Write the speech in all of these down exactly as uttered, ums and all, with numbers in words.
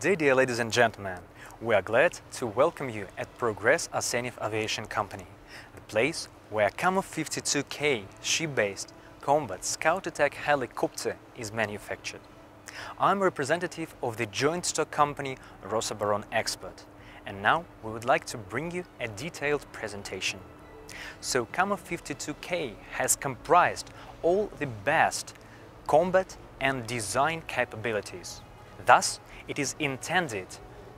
day, dear ladies and gentlemen. We are glad to welcome you at Progress Arsenyev Aviation Company, the place where Ka fifty-two K ship-based combat scout attack helicopter is manufactured. I'm a representative of the joint stock company Rosoboronexport, and now we would like to bring you a detailed presentation. So Ka fifty-two K has comprised all the best combat and design capabilities. Thus, it is intended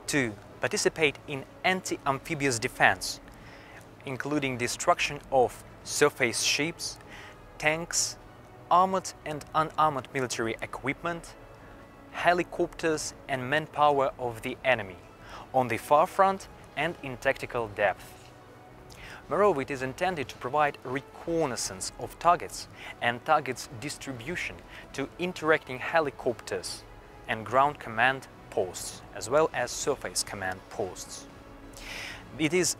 to participate in anti-amphibious defense, including destruction of surface ships, tanks, armored and unarmored military equipment, helicopters and manpower of the enemy, on the far front and in tactical depth. Moreover, it is intended to provide reconnaissance of targets and targets distribution to interacting helicopters and ground command posts, as well as surface command posts. It is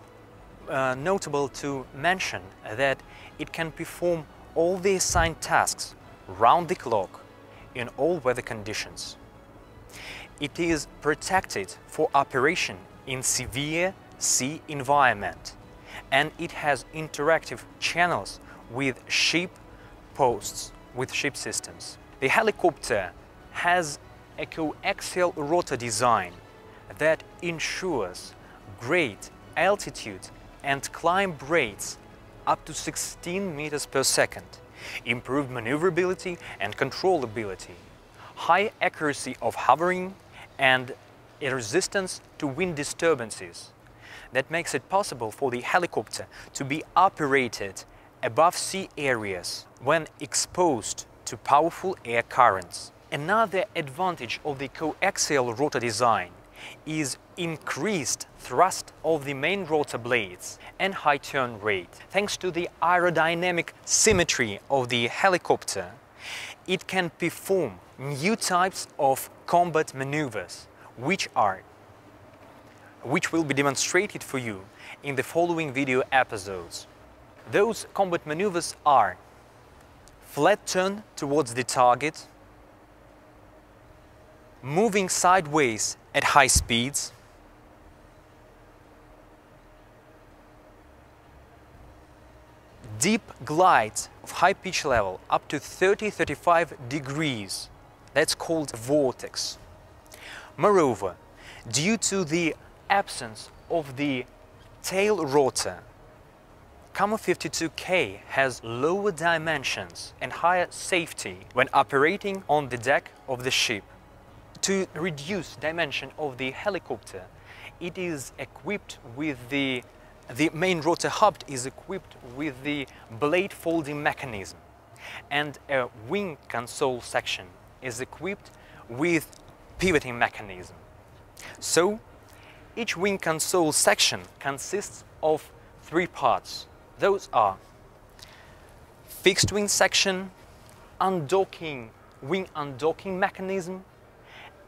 uh, notable to mention that it can perform all the assigned tasks round the clock in all weather conditions. It is protected for operation in severe sea environment, and it has interactive channels with ship posts, with ship systems. The helicopter has a coaxial rotor design that ensures great altitude and climb rates up to sixteen meters per second, improved maneuverability and controllability, high accuracy of hovering, and a resistance to wind disturbances. That makes it possible for the helicopter to be operated above sea areas when exposed to powerful air currents. Another advantage of the coaxial rotor design is increased thrust of the main rotor blades and high turn rate. Thanks to the aerodynamic symmetry of the helicopter, it can perform new types of combat maneuvers, which are which will be demonstrated for you in the following video episodes. Those combat maneuvers are flat turn towards the target, moving sideways at high speeds, deep glides of high pitch level up to thirty to thirty-five degrees, that's called vortex. Moreover, due to the absence of the tail rotor, Ka fifty-two K has lower dimensions and higher safety when operating on the deck of the ship. To reduce dimension of the helicopter, it is equipped with the, the main rotor hub is equipped with the blade folding mechanism, and a wing console section is equipped with pivoting mechanism. So, each wing console section consists of three parts. Those are fixed wing section, undocking wing undocking mechanism,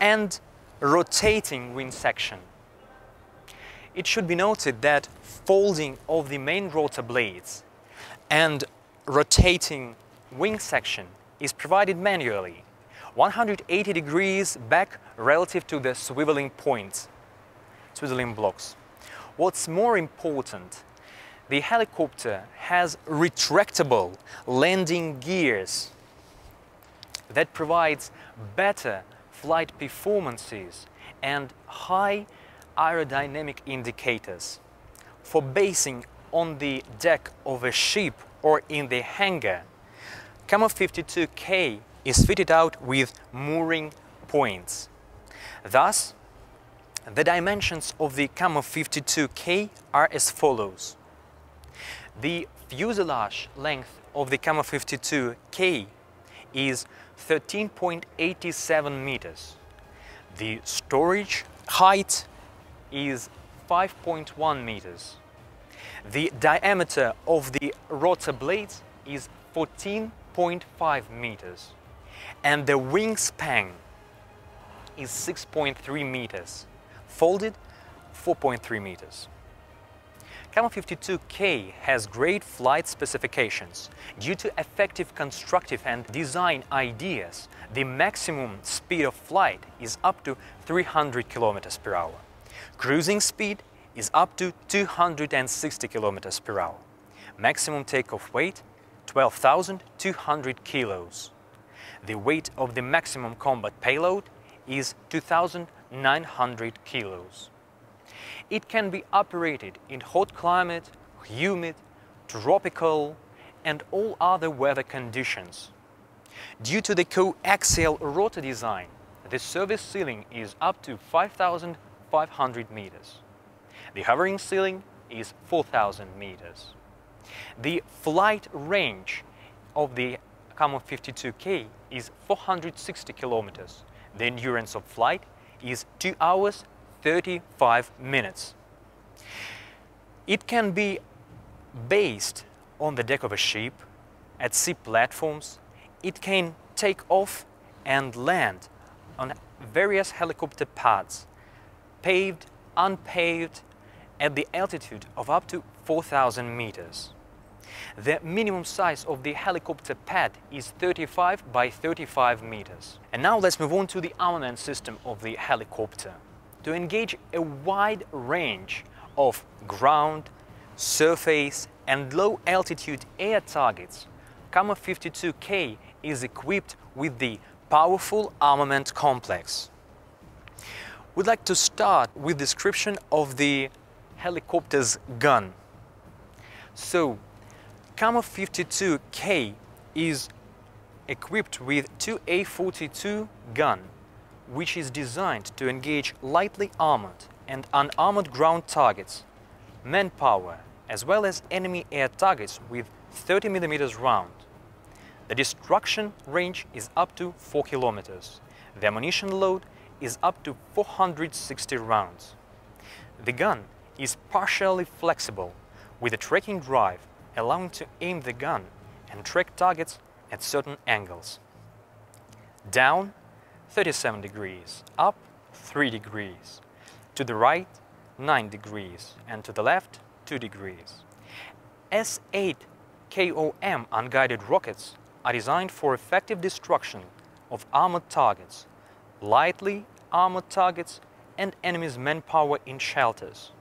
and rotating wing section. It should be noted that folding of the main rotor blades and rotating wing section is provided manually, one hundred eighty degrees back relative to the swiveling points. Swizzling blocks. What's more important, the helicopter has retractable landing gears that provides better flight performances and high aerodynamic indicators. For basing on the deck of a ship or in the hangar, Ka fifty-two K is fitted out with mooring points. Thus, the dimensions of the Ka fifty-two K are as follows. The fuselage length of the Ka fifty-two K is thirteen point eight seven meters. The storage height is five point one meters. The diameter of the rotor blades is fourteen point five meters. And the wingspan is six point three meters. Folded, four point three meters. Ka fifty-two K has great flight specifications. Due to effective constructive and design ideas, the maximum speed of flight is up to three hundred kilometers per hour. Cruising speed is up to two hundred sixty kilometers per hour. Maximum takeoff weight twelve thousand two hundred kilos. The weight of the maximum combat payload is two thousand nine hundred kilos. It can be operated in hot climate, humid, tropical and all other weather conditions. Due to the coaxial rotor design, the service ceiling is up to five thousand five hundred meters. The hovering ceiling is four thousand meters. The flight range of the Ka fifty-two K is four hundred sixty kilometers. The endurance of flight is two hours thirty-five minutes. It can be based on the deck of a ship, at sea platforms. It can take off and land on various helicopter pads, paved, unpaved, at the altitude of up to four thousand meters. The minimum size of the helicopter pad is thirty-five by thirty-five meters. And now let's move on to the armament system of the helicopter. To engage a wide range of ground, surface and low-altitude air targets, Ka fifty-two K is equipped with the powerful armament complex. We'd like to start with description of the helicopter's gun. So, Ka fifty-two K is equipped with two A forty-two gun, which is designed to engage lightly armored and unarmored ground targets, manpower, as well as enemy air targets with thirty millimeters round. The destruction range is up to four kilometers. The ammunition load is up to four hundred sixty rounds. The gun is partially flexible, with a tracking drive allowing to aim the gun and track targets at certain angles. Down thirty-seven degrees, up three degrees, to the right nine degrees and to the left two degrees. S eight K O M unguided rockets are designed for effective destruction of armored targets, lightly armored targets and enemy's manpower in shelters.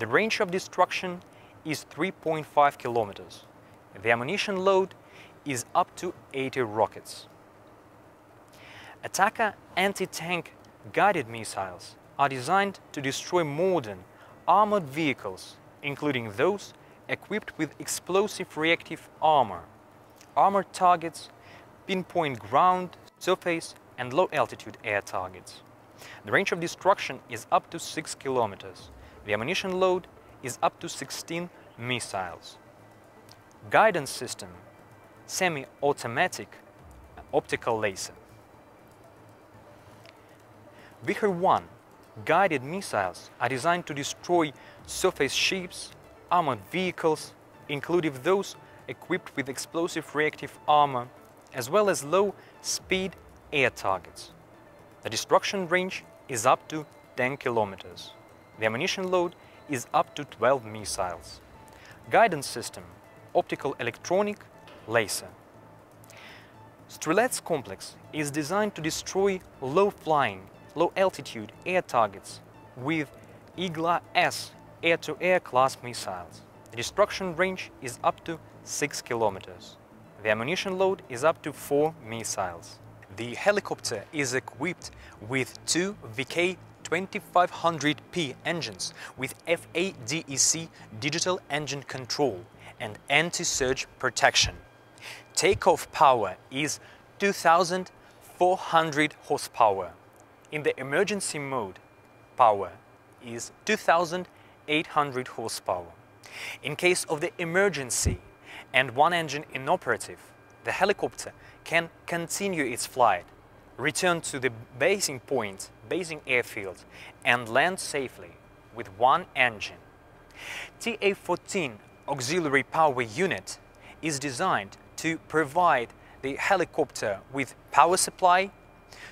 The range of destruction is three point five kilometers. The ammunition load is up to eighty rockets. Ataka anti-tank guided missiles are designed to destroy modern armored vehicles, including those equipped with explosive reactive armor, armored targets, pinpoint ground, surface and low-altitude air targets. The range of destruction is up to six kilometers. The ammunition load is up to sixteen missiles. Guidance system, semi-automatic optical laser. Vikhr one guided missiles are designed to destroy surface ships, armored vehicles, including those equipped with explosive reactive armor, as well as low-speed air targets. The destruction range is up to ten kilometers. The ammunition load is up to twelve missiles. Guidance system, optical electronic laser. Strelets complex is designed to destroy low-flying, low-altitude air targets with I G L A S air-to-air class missiles. The destruction range is up to six kilometers. The ammunition load is up to four missiles. The helicopter is equipped with two V K twenty-five hundred P engines with FADEC digital engine control and anti-surge protection. Takeoff power is two thousand four hundred horsepower. In the emergency mode, power is two thousand eight hundred horsepower. In case of the emergency and one engine inoperative, the helicopter can continue its flight, return to the basing point, basing airfield, and land safely with one engine. T A fourteen auxiliary power unit is designed to provide the helicopter with power supply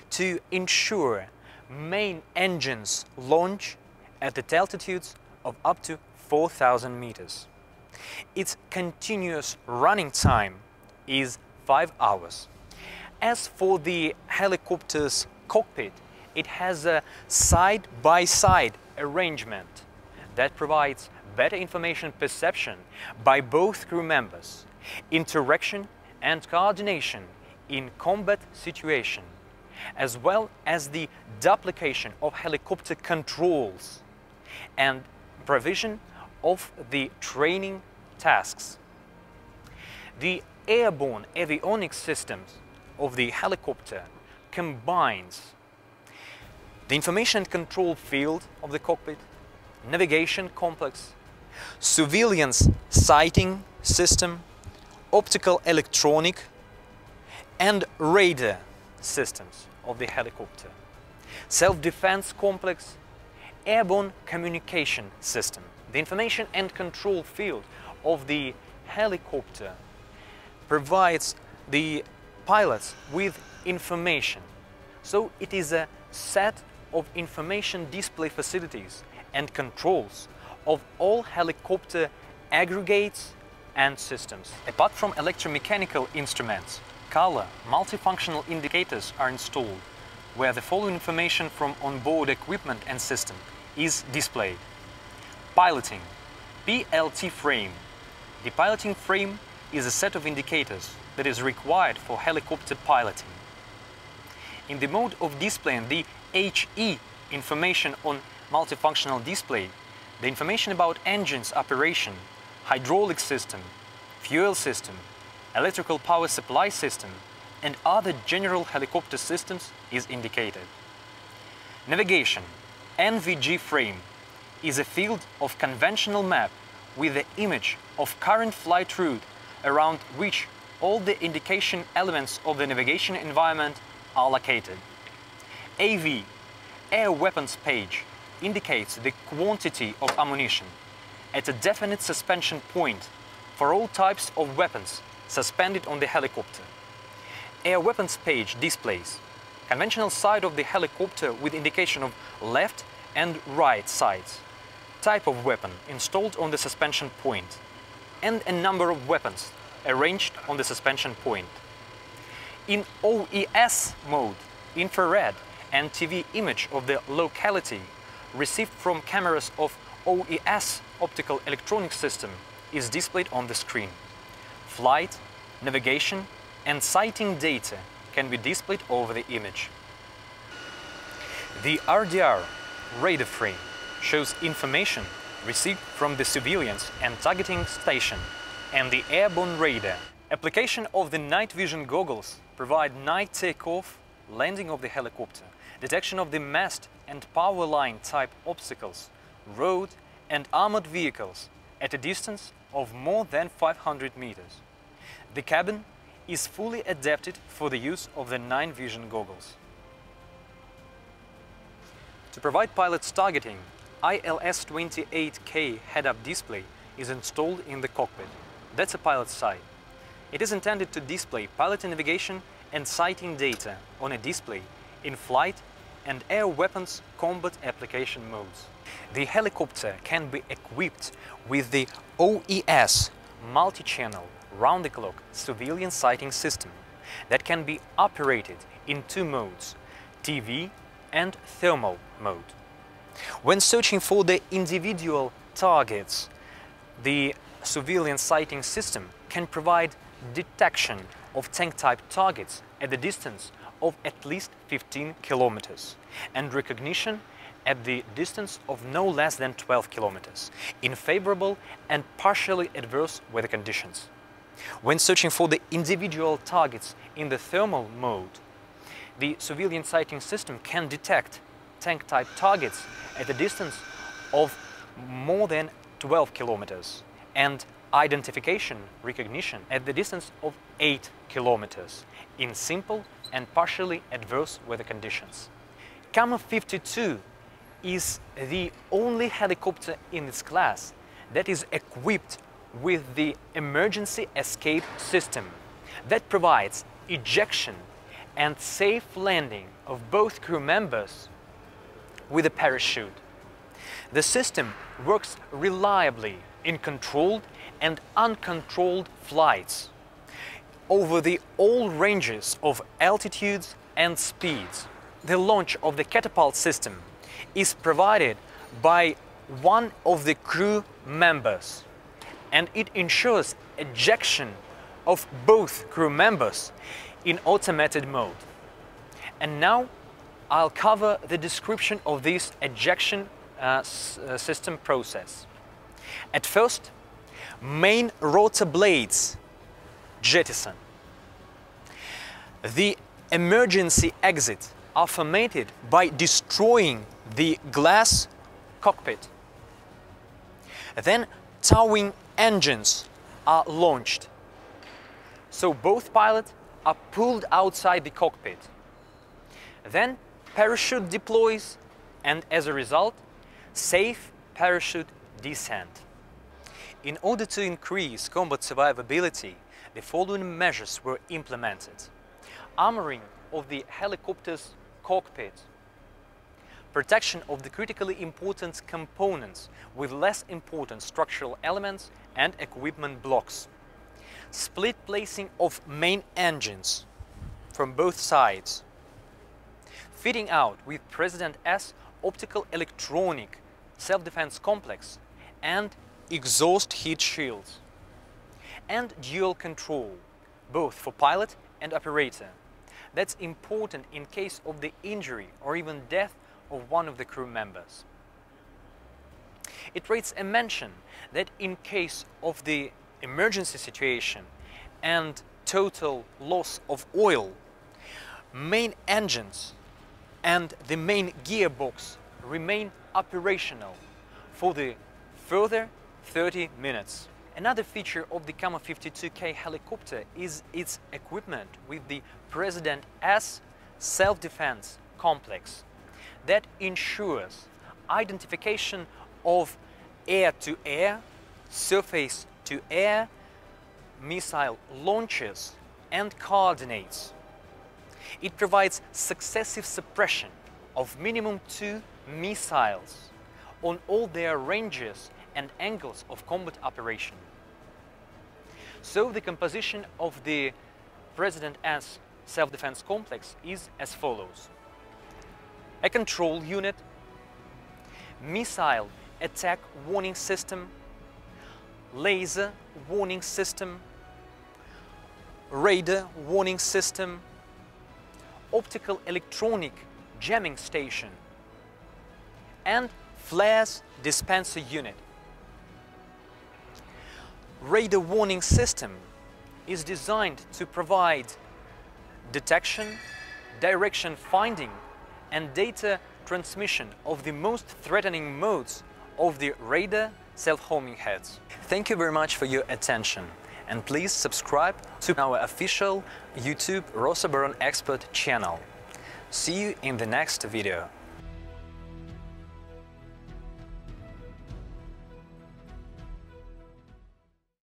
to ensure main engines launch at the altitudes of up to four thousand meters. Its continuous running time is five hours. As for the helicopter's cockpit, it has a side-by-side arrangement that provides better information perception by both crew members, interaction and coordination in combat situation, as well as the duplication of helicopter controls and provision of the training tasks. The airborne avionics systems of the helicopter combines the information control field of the cockpit, navigation complex, surveillance sighting system, optical electronic and radar systems of the helicopter, self-defense complex, airborne communication system. The information and control field of the helicopter provides the pilots with information. So it is a set of information display facilities and controls of all helicopter aggregates and systems. Apart from electromechanical instruments, color multifunctional indicators are installed, where the following information from onboard equipment and system is displayed. Piloting, P L T frame. The piloting frame is a set of indicators that is required for helicopter piloting. In the mode of displaying the H E information on multifunctional display, the information about engines operation, hydraulic system, fuel system, electrical power supply system and other general helicopter systems is indicated. Navigation, N V G frame, is a field of conventional map with the image of current flight route around which all the indication elements of the navigation environment are located. A V, air weapons page, indicates the quantity of ammunition at a definite suspension point for all types of weapons suspended on the helicopter. Air weapons page displays conventional side of the helicopter with indication of left and right sides, type of weapon installed on the suspension point, and a number of weapons arranged on the suspension point. In O E S mode, infrared and T V image of the locality received from cameras of O E S optical electronic system is displayed on the screen. Flight, navigation and sighting data can be displayed over the image. The R D R radar frame shows information received from the surveillance and targeting station and the airborne radar. Application of the night vision goggles provide night takeoff, landing of the helicopter, detection of the mast and power line type obstacles, road and armored vehicles at a distance of more than five hundred meters. The cabin is fully adapted for the use of the night vision goggles. To provide pilots targeting, I L S twenty-eight K head-up display is installed in the cockpit. That's a pilot's sight. It is intended to display pilot navigation and sighting data on a display in flight and air weapons combat application modes. The helicopter can be equipped with the O E S multi-channel round-the-clock civilian sighting system that can be operated in two modes, T V and thermal mode. When searching for the individual targets, the surveillance sighting system can provide detection of tank-type targets at the distance of at least fifteen kilometers and recognition at the distance of no less than twelve kilometers in favorable and partially adverse weather conditions. When searching for the individual targets in the thermal mode, the surveillance sighting system can detect tank-type targets at a distance of more than twelve kilometers and identification recognition at the distance of eight kilometers in simple and partially adverse weather conditions. Ka fifty-two is the only helicopter in its class that is equipped with the emergency escape system that provides ejection and safe landing of both crew members with a parachute. The system works reliably in controlled and uncontrolled flights over the all ranges of altitudes and speeds. The launch of the catapult system is provided by one of the crew members, and it ensures ejection of both crew members in automated mode. And now I'll cover the description of this ejection uh, system process. At first, main rotor blades jettison. The emergency exits are formatted by destroying the glass cockpit. Then towing engines are launched, so both pilots are pulled outside the cockpit. Then parachute deploys, and as a result, safe parachute descent. In order to increase combat survivability, the following measures were implemented: armoring of the helicopter's cockpit, protection of the critically important components with less important structural elements and equipment blocks, split placing of main engines from both sides, fitting out with President S optical electronic self-defense complex and exhaust heat shields, and dual control, both for pilot and operator. That's important in case of the injury or even death of one of the crew members. It rates a mention that in case of the emergency situation and total loss of oil, main engines and the main gearbox remain operational for the further thirty minutes. Another feature of the Ka fifty-two K helicopter is its equipment with the President S self-defense complex that ensures identification of air-to-air, surface-to-air missile launches and coordinates. It provides successive suppression of minimum two missiles on all their ranges and angles of combat operation. So the composition of the President S self-defense complex is as follows: a control unit, missile attack warning system, laser warning system, radar warning system, optical electronic jamming station, and flares dispenser unit. Radar warning system is designed to provide detection, direction finding, and data transmission of the most threatening modes of the radar self-homing heads. Thank you very much for your attention, and please subscribe to our official YouTube Rosoboronexport channel. See you in the next video.